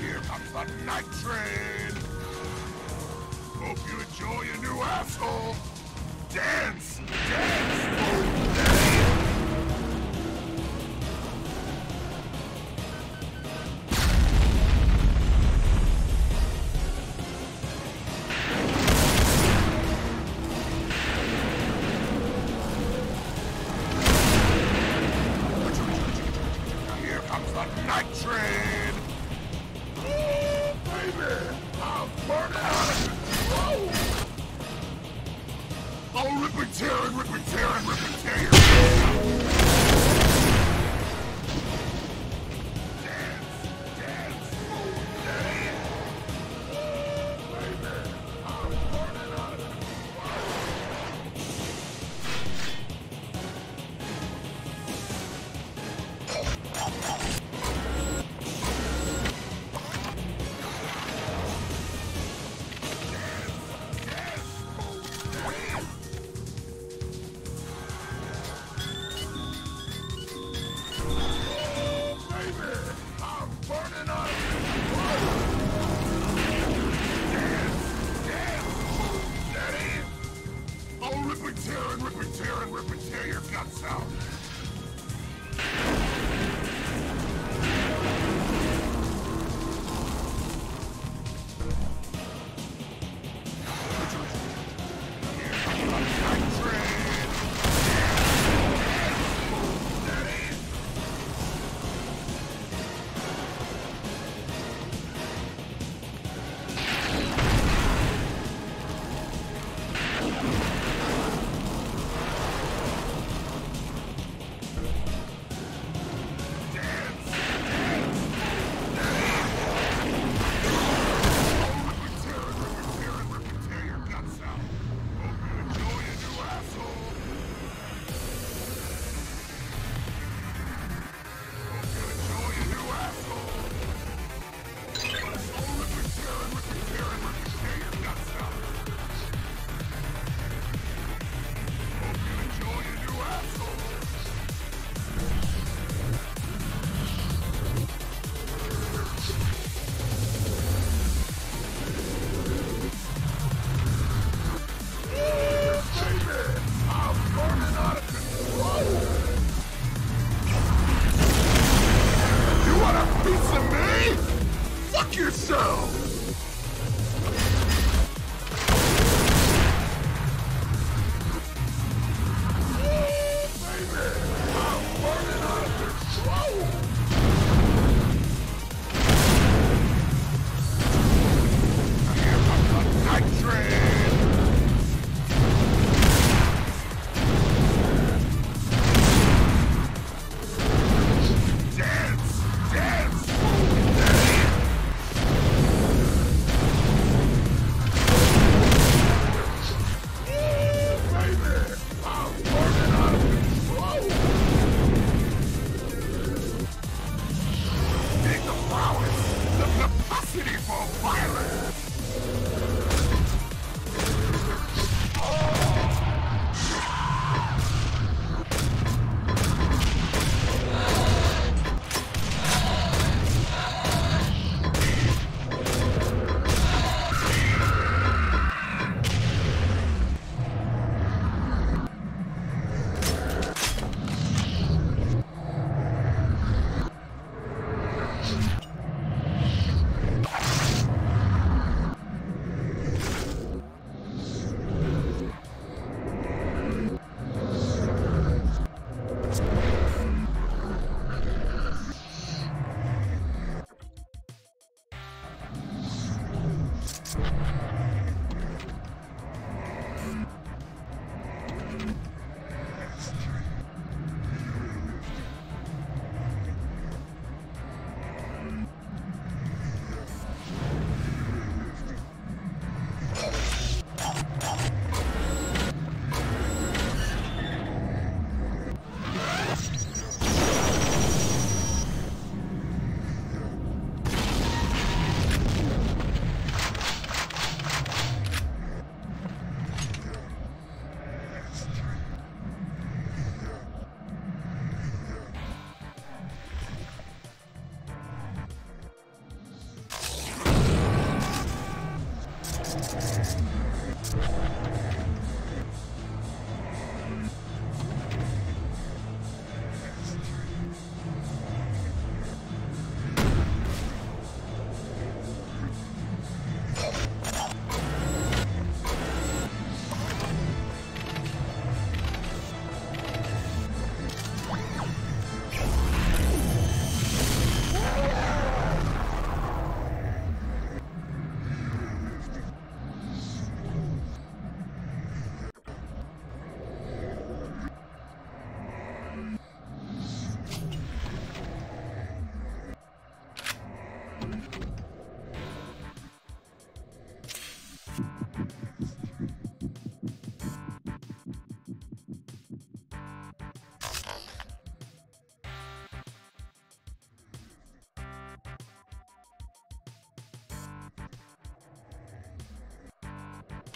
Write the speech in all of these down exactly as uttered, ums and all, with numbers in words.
Here comes the night train! Hope you enjoy your new asshole! Dance! Dance! Oh, dance! Here comes the night train! I'll burn it out of control! I'll rip and tear and rip and tear and rip and tear! so!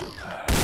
Uh